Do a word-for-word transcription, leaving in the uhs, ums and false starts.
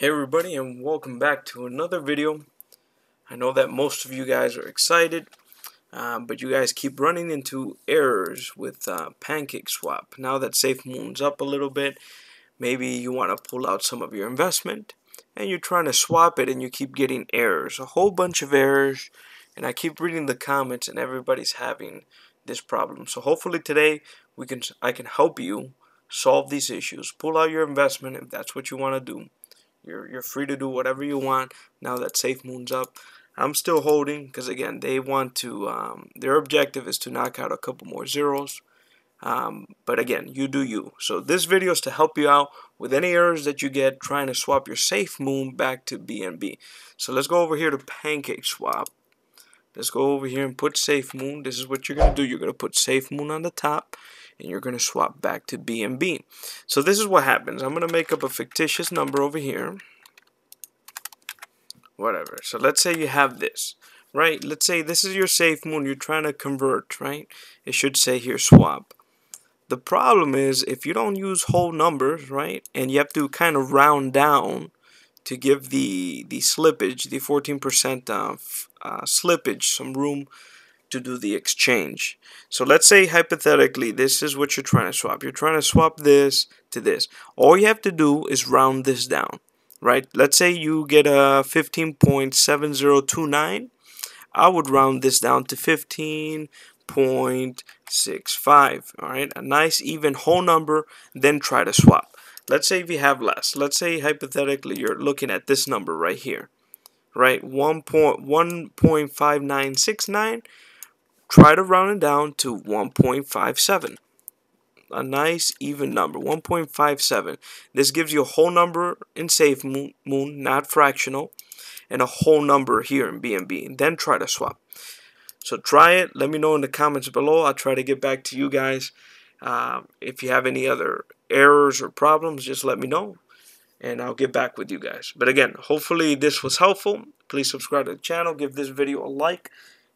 Hey everybody, and welcome back to another video. I know that most of you guys are excited, uh, but you guys keep running into errors with uh, PancakeSwap. Now that SafeMoon's up a little bit, maybe you want to pull out some of your investment, and you're trying to swap it, and you keep getting errors, a whole bunch of errors, and I keep reading the comments, and everybody's having this problem. So hopefully today we can I can help you solve these issues. Pull out your investment if that's what you want to do. You're, you're free to do whatever you want now that SafeMoon's up. I'm still holding because, again, they want to, um, their objective is to knock out a couple more zeros. Um, but, again, you do you. So this video is to help you out with any errors that you get trying to swap your SafeMoon back to B N B. So let's go over here to PancakeSwap. Let's go over here and put SafeMoon. This is what you're going to do. You're going to put SafeMoon on the top, and you're going to swap back to B N B. So this is what happens. I'm going to make up a fictitious number over here. Whatever. So let's say you have this, right? Let's say this is your SafeMoon. You're trying to convert, right? It should say here swap. The problem is if you don't use whole numbers, right, and you have to kind of round down to give the, the slippage, the fourteen percent of, uh, slippage, some room to do the exchange. So let's say hypothetically this is what you're trying to swap. You're trying to swap this to this. All you have to do is round this down, right? Let's say you get a fifteen point seven zero two nine. I would round this down to fifteen point six five, all right? A nice even whole number, then try to swap. Let's say if you have less. Let's say hypothetically you're looking at this number right here, right? one point five nine six nine. Try to round it down to one point five seven. A nice even number, one point five seven. This gives you a whole number in SafeMoon, not fractional, and a whole number here in B N B, and then try to swap. So try it. Let me know in the comments below. I'll try to get back to you guys. Uh, if you have any other errors or problems, just let me know, and I'll get back with you guys. But again, hopefully this was helpful. Please subscribe to the channel. Give this video a like.